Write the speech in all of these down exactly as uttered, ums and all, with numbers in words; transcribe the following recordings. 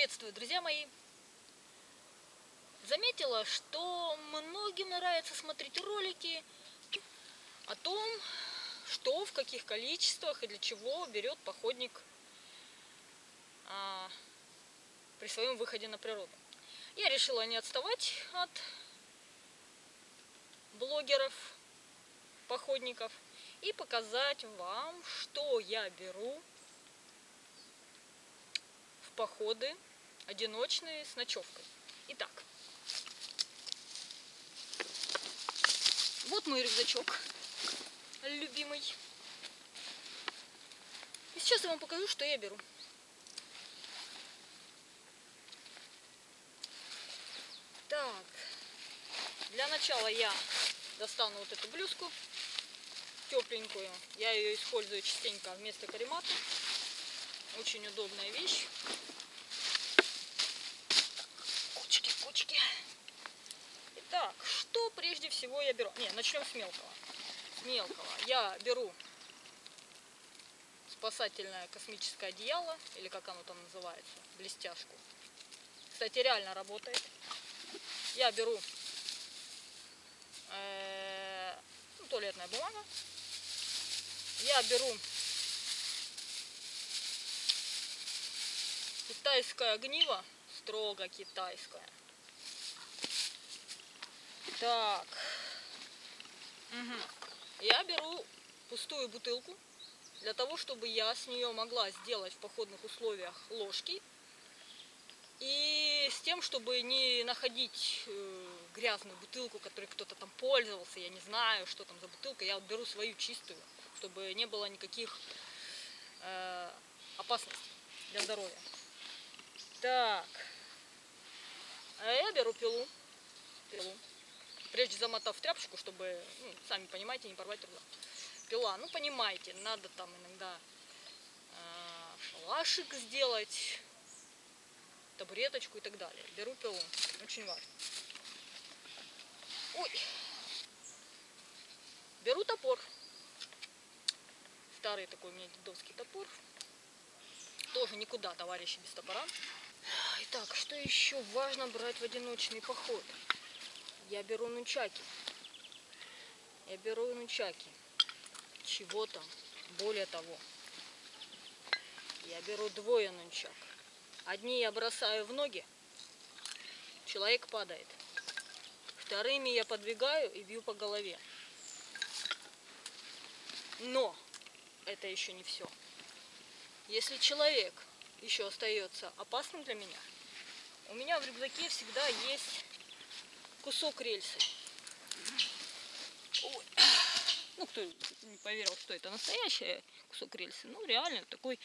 Приветствую, друзья мои! Заметила, что многим нравится смотреть ролики о том, что, в каких количествах и для чего берет походник а, при своем выходе на природу. Я решила не отставать от блогеров, походников и показать вам, что я беру в походы одиночные с ночевкой. Итак, вот мой рюкзачок любимый. И сейчас я вам покажу, что я беру. Так, для начала я достану вот эту блюзку тепленькую. Я ее использую частенько вместо каремата. Очень удобная вещь. Кучки, кучки. Итак, что прежде всего я беру? Не, начнем с мелкого. С мелкого. Я беру спасательное космическое одеяло, или как оно там называется, блестяшку. Кстати, реально работает. Я беру э, ну, туалетная бумага. Я беру китайское огниво, строго китайское. Так. Угу. Я беру пустую бутылку, для того, чтобы я с нее могла сделать в походных условиях ложки. И с тем, чтобы не находить грязную бутылку, которой кто-то там пользовался, я не знаю, что там за бутылка, я беру свою чистую, чтобы не было никаких э, опасностей для здоровья. Так, я беру пилу, пилу. Прежде замотав тряпочку, чтобы, ну, сами понимаете, не порвать рукав. Пила, ну понимаете, надо там иногда э, шалашик сделать, табуреточку и так далее. Беру пилу, очень важно. Ой. Беру топор, старый такой у меня дедовский топор. Тоже никуда, товарищи, без топора. Итак, что еще важно брать в одиночный поход? Я беру нунчаки. Я беру нунчаки. Чего там? Более того, я беру двое нунчак. Одни я бросаю в ноги, человек падает. Вторыми я подвигаю и бью по голове. Но это еще не все. Если человек еще остается опасным для меня, у меня в рюкзаке всегда есть кусок рельсы. Ой. Ну, кто не поверил, что это настоящий кусок рельсы, ну реально такой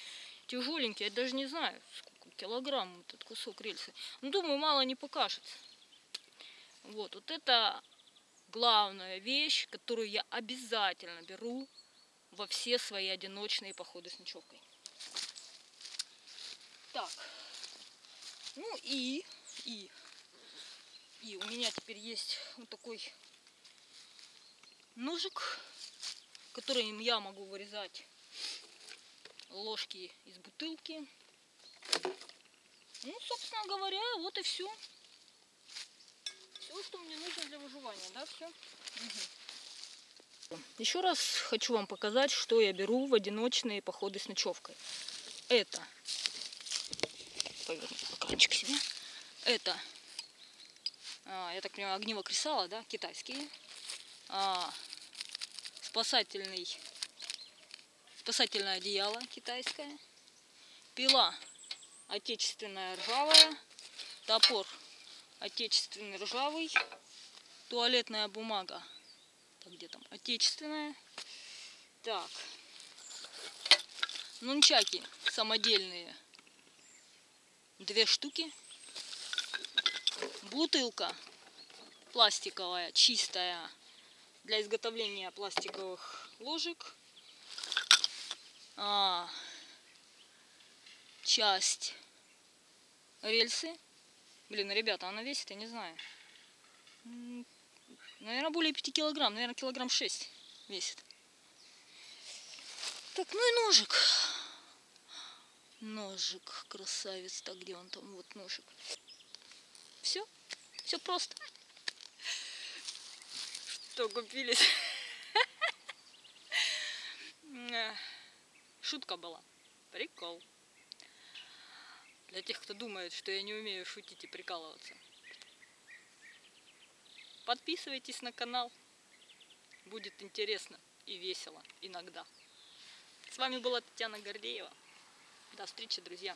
тяжеленький, я даже не знаю, сколько килограмм этот кусок рельсы. Ну, думаю, мало не покажется. Вот, вот это главная вещь, которую я обязательно беру во все свои одиночные походы с ночевкой. Так, ну и, и, и у меня теперь есть вот такой ножик, которым я могу вырезать ложки из бутылки. Ну, собственно говоря, вот и все. Все, что мне нужно для выживания, да, все. Угу. Еще раз хочу вам показать, что я беру в одиночные походы с ночевкой. Это... Поверну стаканчик себе. Это, а, я так понимаю, огниво кресала, да, китайские. А, спасательный, спасательное одеяло китайское. Пила отечественная ржавая. Топор отечественный ржавый. Туалетная бумага. Так, где там? Отечественная. Так. Нунчаки самодельные. Две штуки. Бутылка пластиковая, чистая, для изготовления пластиковых ложек. А, часть рельсы. Блин, ребята, она весит, я не знаю. Наверное, более пяти килограмм. Наверное, килограмм шесть весит. Так, ну и ножик. Ножик, красавец-то, где он там, вот ножик. Все, все просто. Что, купились? Шутка была, прикол. Для тех, кто думает, что я не умею шутить и прикалываться. Подписывайтесь на канал, будет интересно и весело иногда. С вами была Татьяна Гордеева. До встречи, друзья!